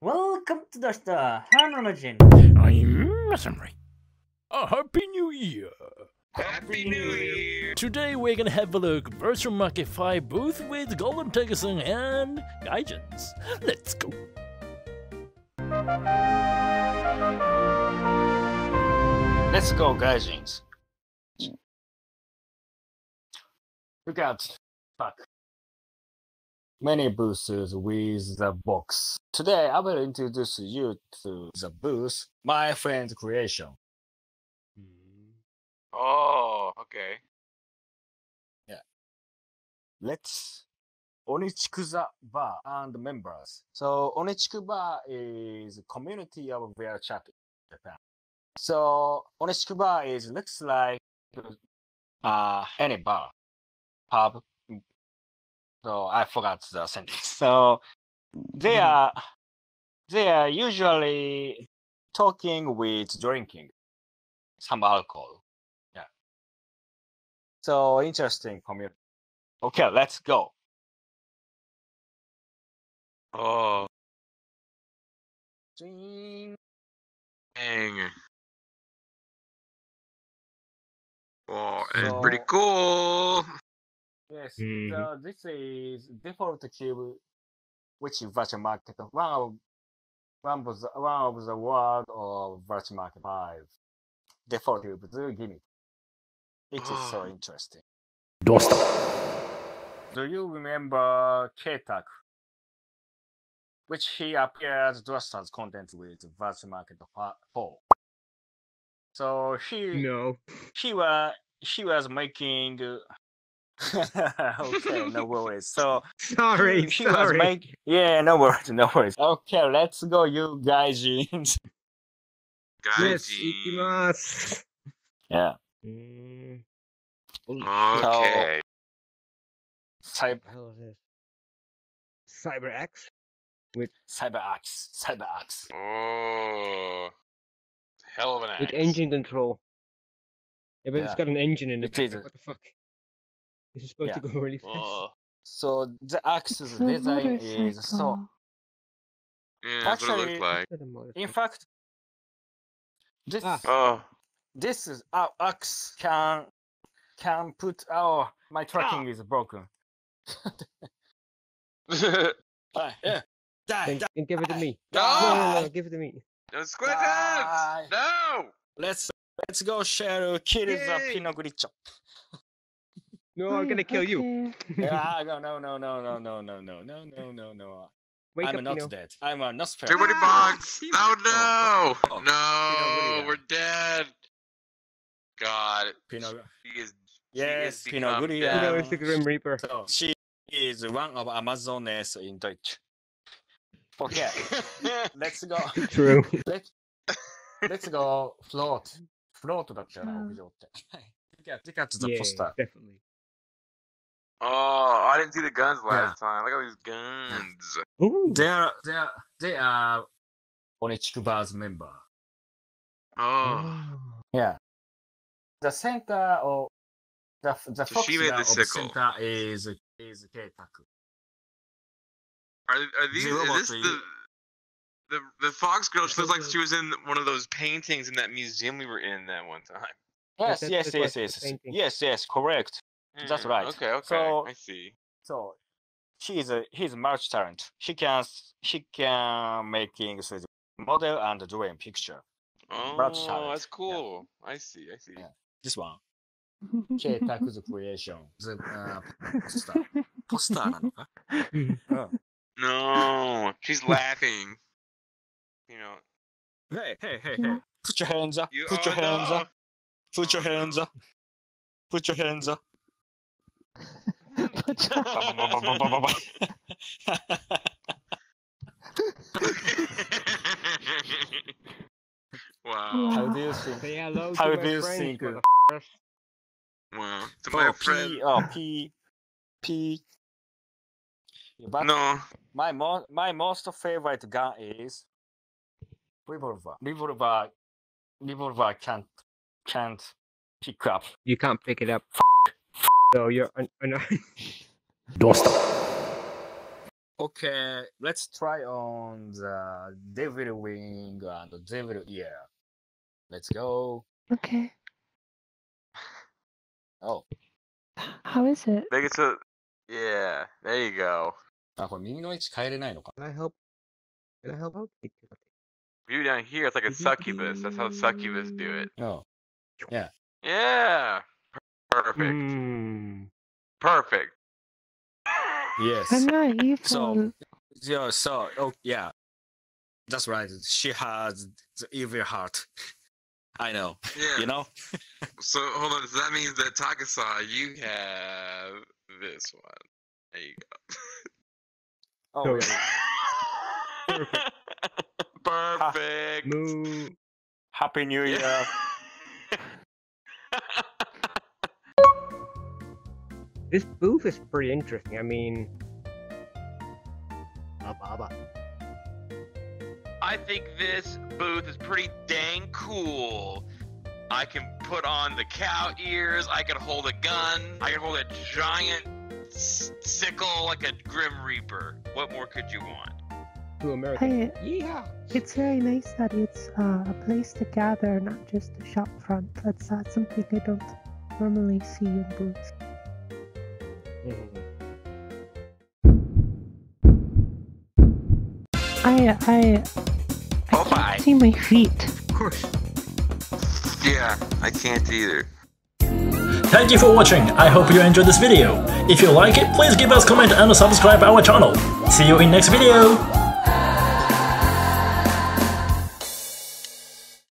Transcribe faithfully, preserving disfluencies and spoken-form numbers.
Welcome to Doorsta. I'm Romajin. I'm Masamurai. A Happy New Year! Happy New Year! Today we're gonna have a look at Virtual Market five booth with Golden Takasan and Gaijins. Let's go! Let's go, Gaijins. Look out. Fuck. Many boosters with the box. Today I will introduce you to the booth My Friend's Creation. Oh, okay. Yeah. Let's Onichikuza Bar and members. So Onichiku Bar is a community of VRChat in Japan. So Onichiku Bar is looks like uh any bar, pub. So I forgot the sentence. So they are they are usually talking with drinking some alcohol. Yeah. So interesting community. Okay, let's go. Oh. Ding. Dang. Oh, it's so pretty cool. Yes, mm. So this is Default Cube, which is Virtual Market, one of, one of, the, one of the world of Virtual Market five. Default Cube, the gimmick. It is so interesting. Doorsta. Do you remember Keitaku? Which he appeared Doorsta's content with Virtual Market four. So he, no. he, was, he was making... Uh, okay, no worries. So sorry, he, he sorry. Was make... Yeah, no worries, no worries. Okay, let's go, you Gaijins. Gaijins. Yeah. Mm. Okay. So, cyber. Cyber axe. With cyber axe. Cyber axe. Oh, hell of an axe. With engine control. Yeah, but yeah. It's got an engine in it. It is. What the fuck? It's supposed yeah. to go really fast. Whoa. So the axe's design is so. Yeah, that's what it looks like. In fact, this ah. oh. this is our axe can can put our my tracking ah. is broken. uh, yeah. die, then, die, then give it to me. Die. No, no, give it to me. Don't squint out. No. Let's let's go share kill Yay. the Pinogriccio. No, I'm gonna kill okay. you. Yeah, no, no, no, no, no, no, no, no, no, no, no, no. Wake I'm up, not Pino. dead. I'm a Nosfer. Too many bugs. Oh no! Oh, oh. No, Pino we're dead. God. Pino. She is. Yes, she is Pino Gurira. Pino is the Grim Reaper. So she is one of Amazones in Deutsch. Okay, let's go. True. Let's let's go float. Float, that's it. Yeah, take out to the yeah, poster. Definitely. Oh, I didn't see the guns last yeah. time. Look at these guns. Ooh. They're, they're, they are Onichiku Bar's member. Oh. Yeah. The center of the, the so fox the of center is, is Keitaku. Are, are these, is this the, the, the fox girl? She looks like she was in one of those paintings in that museum we were in that one time. Yes, yes, yes, yes, yes, yes, yes, yes, correct. Mm, that's right. Okay, okay, so, I see. So, she is a he's a multi talent. She can she can making so, model and drawing picture. Oh, that's cool. Yeah. I see, I see. Yeah. This one. Keitaku's creation. The uh, poster. Poster. oh. No, she's laughing. You know. Hey, hey, hey, hey! Put your hands up! You Put your hands up! Put your hands up. Put your hands up. Put your hands up. Wow. How do you think? How do you think? Wow. To my friend. P. Oh, P. P. But no. My, mo my most favorite gun is revolver. Revolver. Revolver can't. Can't pick up. You can't pick it up. F so you're. Doorsta. Okay, let's try on the Devil Wing and the Devil Ear. Let's go. Okay. Oh. How is it? I think it's a... Yeah, there you go. Can I help? Can I help out? View down here, it's like a succubus. That's how succubus do it. Oh. Yeah. Yeah. Perfect. Mm. Perfect. Yes. I'm not evil. So, yeah, so, oh, yeah. That's right. She has the evil heart. I know. Yeah. You know? So, hold on. Does that mean that Takasan, you have this one? There you go. Oh, yeah. Perfect. Perfect. Ha New. Happy New Year. Yeah. This booth is pretty interesting. I mean, I think this booth is pretty dang cool. I can put on the cow ears. I can hold a gun. I can hold a giant sickle like a Grim Reaper. What more could you want? To America. I, yeah. It's very nice that it's uh, a place to gather, not just a shop front. That's uh, something I don't normally see in booths. I, I, I oh, can't bye. see my feet. Of course. Yeah, I can't either. Thank you for watching. I hope you enjoyed this video. If you like it, please give us a comment and subscribe our channel. See you in next video.